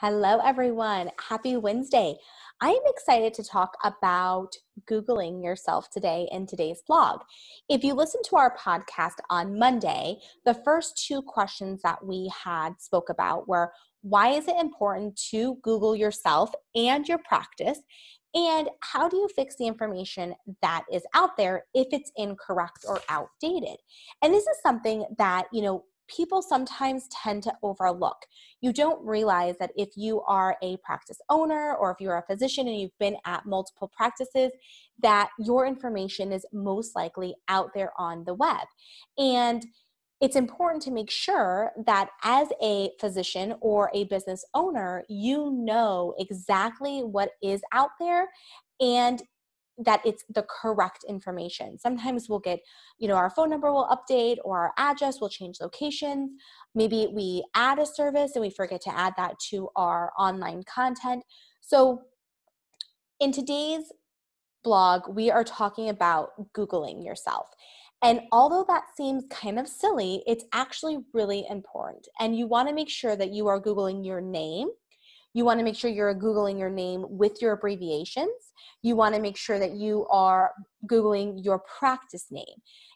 Hello, everyone. Happy Wednesday. I am excited to talk about Googling yourself today in today's blog. If you listen to our podcast on Monday, the first two questions that we had spoke about were, why is it important to Google yourself and your practice? And how do you fix the information that is out there if it's incorrect or outdated? And this is something that, people sometimes tend to overlook. You don't realize that if you are a practice owner or if you're a physician and you've been at multiple practices, that your information is most likely out there on the web. And it's important to make sure that as a physician or a business owner, you know exactly what is out there and that it's the correct information. Sometimes we'll get, our phone number will update or our address will change locations. Maybe we add a service and we forget to add that to our online content. So in today's blog, we are talking about Googling yourself. And although that seems kind of silly, it's actually really important. And you want to make sure that you are Googling your name. You want to make sure you're Googling your name with your abbreviations. You want to make sure that you are Googling your practice name,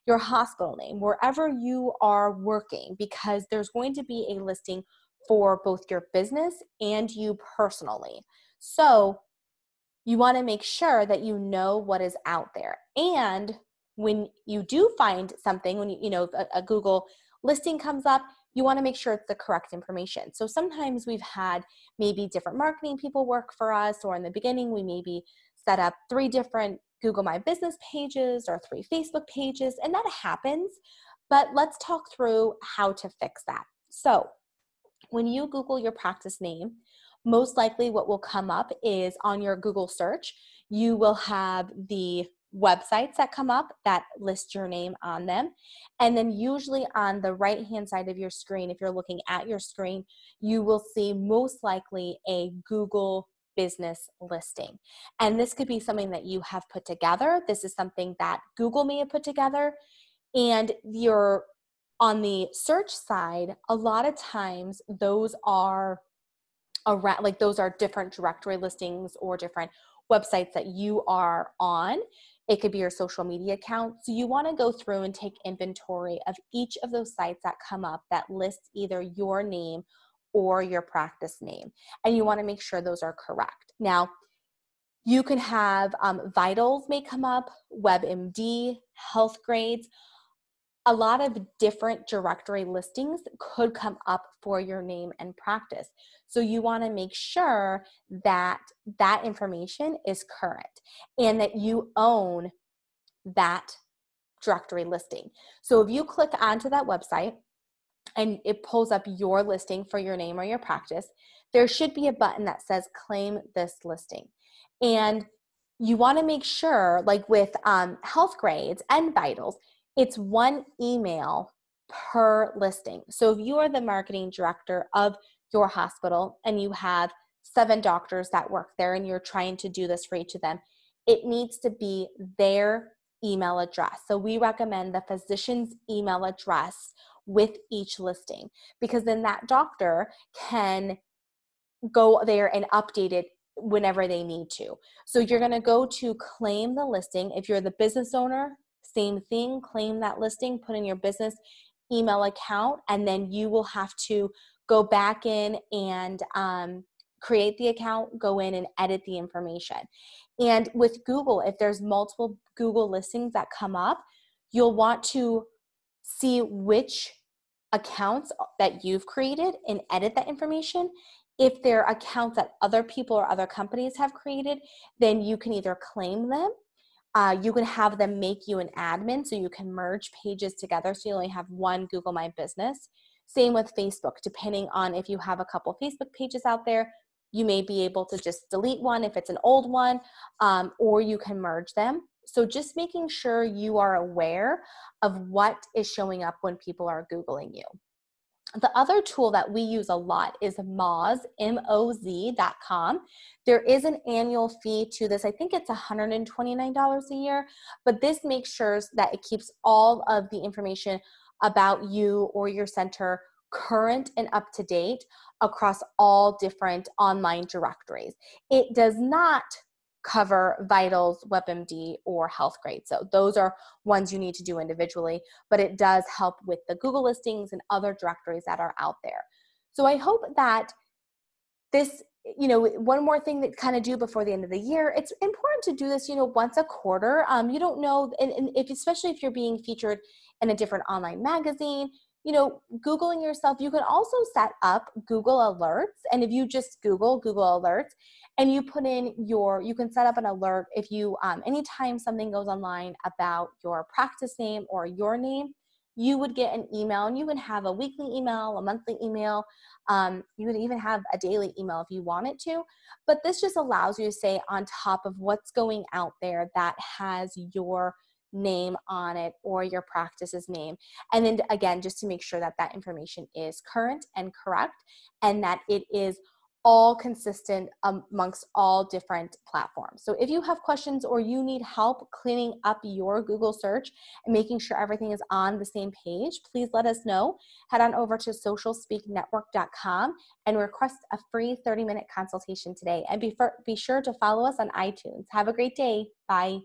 your hospital name, wherever you are working, because there's going to be a listing for both your business and you personally. So you want to make sure that you know what is out there. And when you do find something, when a Google listing comes up, you want to make sure it's the correct information. So sometimes we've had maybe different marketing people work for us, or in the beginning, we maybe set up 3 different Google My Business pages or 3 Facebook pages, and that happens. But let's talk through how to fix that. So when you Google your practice name, most likely what will come up is on your Google search, you will have the websites that come up that list your name on them. And then usually on the right-hand side of your screen, if you're looking at your screen, you will see most likely a Google business listing. And this could be something that you have put together. This is something that Google may have put together. And you're on the search side, a lot of times those are around, like those are different directory listings or different websites that you are on. It could be your social media account. So you want to go through and take inventory of each of those sites that come up that lists either your name or your practice name. And you want to make sure those are correct. Now, you can have vitals may come up, WebMD, Healthgrades. A lot of different directory listings could come up for your name and practice. So you want to make sure that that information is current and that you own that directory listing. So if you click onto that website and it pulls up your listing for your name or your practice, there should be a button that says claim this listing. And you want to make sure, like with Healthgrades and vitals, it's one email per listing. So if you are the marketing director of your hospital and you have 7 doctors that work there and you're trying to do this for each of them, it needs to be their email address. So we recommend the physician's email address with each listing, because then that doctor can go there and update it whenever they need to. So you're going to go to claim the listing. If you're the business owner, same thing, claim that listing, put in your business email account, and then you will have to go back in and create the account, go in and edit the information. And with Google, if there's multiple Google listings that come up, you'll want to see which accounts that you've created and edit that information. If there are accounts that other people or other companies have created, then you can either claim them. You can have them make you an admin, so you can merge pages together so you only have one Google My Business. Same with Facebook, depending on if you have a couple Facebook pages out there, you may be able to just delete one if it's an old one, or you can merge them. So just making sure you are aware of what is showing up when people are Googling you. The other tool that we use a lot is Moz, MOZ.com. There is an annual fee to this. I think it's $129 a year, but this makes sure that it keeps all of the information about you or your center current and up to date across all different online directories. It does not cover Vitals, WebMD, or Healthgrades. So those are ones you need to do individually, but it does help with the Google listings and other directories that are out there. So I hope that this, you know, one more thing that kind of do before the end of the year, it's important to do this, you know, once a quarter. You don't know, and if, especially if you're being featured in a different online magazine, you know, Googling yourself, you can also set up Google alerts. And if you just Google Google alerts and you put in your, you can set up an alert if you, anytime something goes online about your practice name or your name, you would get an email, and you can have a weekly email, a monthly email. You would even have a daily email if you wanted to. But this just allows you to stay on top of what's going out there that has your name on it or your practice's name. And then again, just to make sure that that information is current and correct, and that it is all consistent amongst all different platforms. So if you have questions or you need help cleaning up your Google search and making sure everything is on the same page, please let us know. Head on over to socialspeaknetwork.com and request a free 30-minute consultation today. And be sure to follow us on iTunes. Have a great day. Bye.